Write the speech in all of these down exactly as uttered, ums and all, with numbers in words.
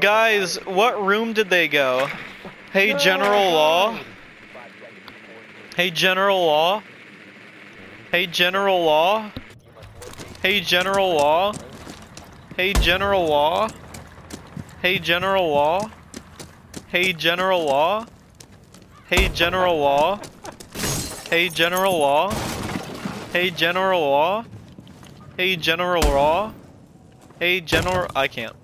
Guys, what room did they go? Hey, General Law. Hey, General Law. Hey, General Law. Hey, General Law. Hey, General Law. Hey, General Law. Hey, General Law. Hey, General Law. Hey, General Law. Hey, General Law. Hey, General Law. Hey, General... I can't.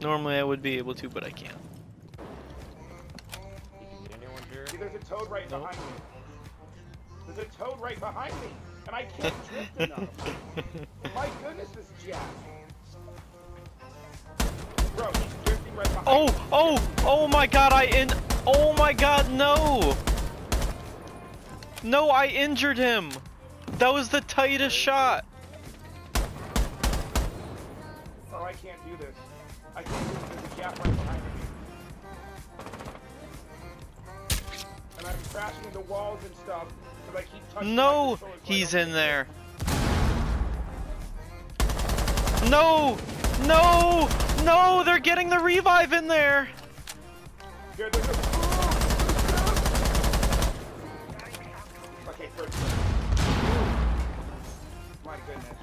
Normally I would be able to, but I can't. There's a toad right nope. behind me. There's a toad right behind me, and I can't drift enough. My goodness, this jack. Bro, he's drifting right behind oh, me. Oh, oh, oh my God! I in. Oh my God, no! No, I injured him. That was the tightest shot. Oh, I can't do this. I can't do this. There's a jack right behind me. I'm crashing into walls and stuff because I keep touching. No, he's in there. No, no, no! They're getting the revive in there. Here, there's a... Okay, third. My goodness,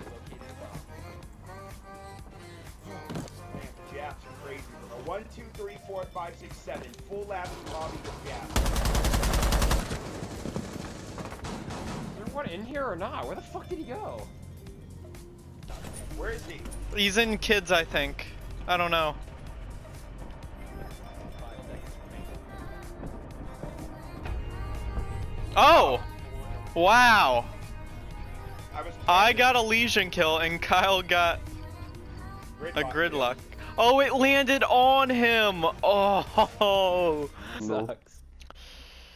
man, the Japs are crazy. A one, two, three, four, five, six, seven. Full lap lobby with Japs. What, in here or not? Where the fuck did he go? Where is he? He's in kids, I think. I don't know. Oh! Wow! I, I got a lesion kill and Kyle got gridlock, a gridlock. Dude. Oh, it landed on him! Oh! Sucks.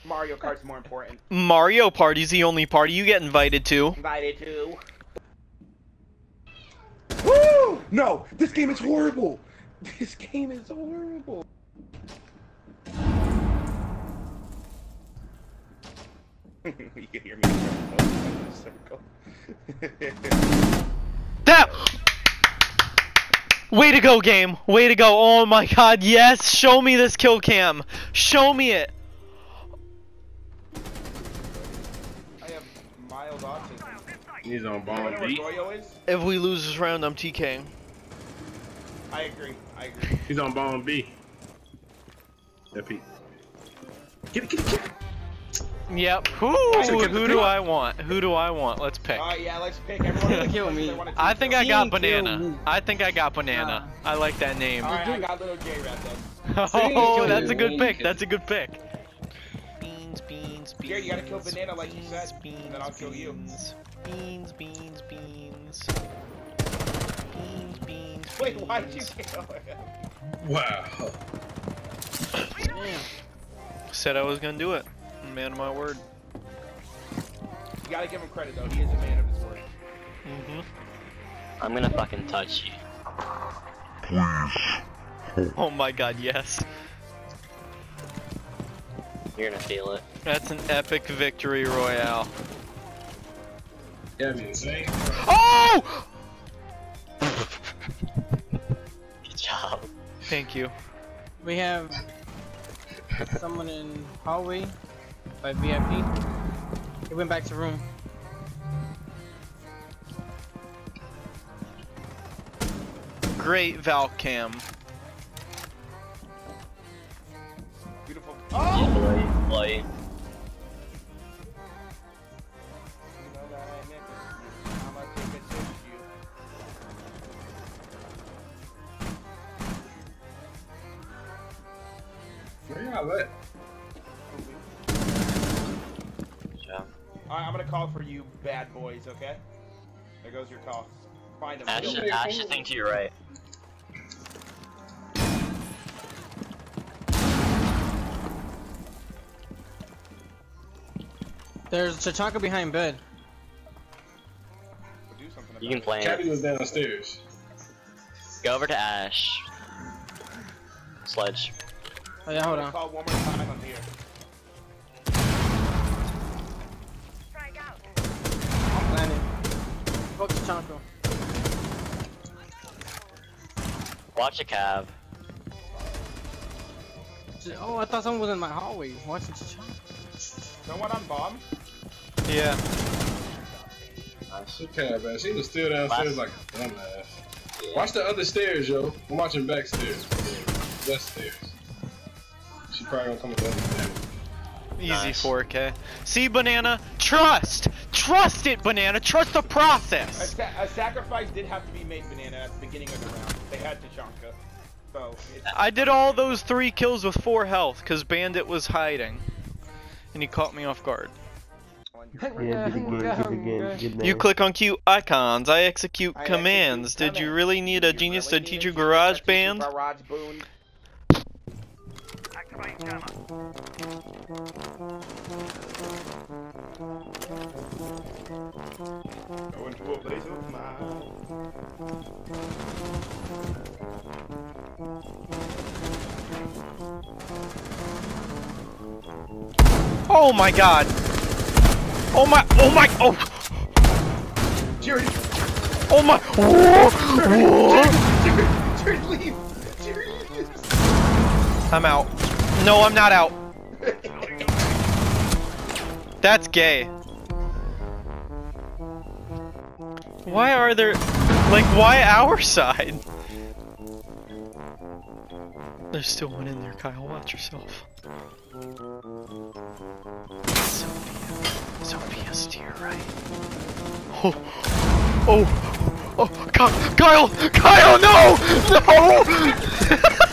Mario Kart's more important. Mario Party's the only party you get invited to. Invited to. Woo! No! This game is horrible! This game is horrible! You can hear me. That! Way to go, game! Way to go! Oh my God, yes! Show me this kill cam! Show me it! He's on bomb. If we lose this round, I'm T K. I agree. I agree. He's on bomb B. Yeah, Pete. Get it, get it, get it. Yep. Who? Who do I want? Who do I want? Let's pick. Oh uh, yeah, let's pick. Everyone kill me. I think I got banana. I think I got banana. I like that name. All right, I got little J wrapped up. Oh, that's a good pick. That's a good pick. Beans, beans, beans. Jared, you gotta kill banana like you said, and then I'll kill you. Beans, beans, beans. Beans, beans. Wait, why'd you kill him? Wow. Said I was gonna do it. Man of my word. You gotta give him credit though, he is a man of his word. Mm-hmm. I'm gonna fucking touch you. Oh my God, yes. You're gonna feel it. That's an epic victory royale. Yeah, oh! Good job. Thank you. We have someone in hallway by V I P. He went back to room. Great Valcam. Beautiful. Oh! Light, light. Alright, I'm gonna call for you bad boys, okay? There goes your call. Find them. Ash, Ash, I think to your right. There's Chitaka behind bed. We'll do something about you can play it. Cabby was downstairs. Go over to Ash. Sledge. Oh yeah, hold on. Call one more time on here. Strike out. I'm landing. Fuck Chanko. Watch a cab. Did, oh, I thought someone was in my hallway. Why did you jump? No one on bomb? Yeah. She kind of bad. She was still downstairs like a dumbass. Yeah. Watch the other stairs, yo. I'm watching back stairs. West stairs. She probably gonna come with the other stairs. Easy nice. four K. See, Banana, trust! Trust it, Banana! Trust the process! A, sa a sacrifice did have to be made, Banana, at the beginning of the round. They had Tachanka. So I did all those three kills with four health, because Bandit was hiding. And he caught me off guard. Yeah, again, again, you click on Q icons. I execute I commands. Execute did you really need a you genius really to teach you Garage Band? Garage Boon. Activate jammer. Going to a place of mine. Oh my god! Oh my, oh my, oh! Jared! Oh my! Whoa! Jared, Jared, Jared, leave! Jared, leave! I'm out. No, I'm not out. That's gay. Why are there, like, why our side? There's still one in there, Kyle. Watch yourself. Sophia. Sophia's to your right. Oh. Oh. Oh. Kyle. Kyle. Kyle, no! No!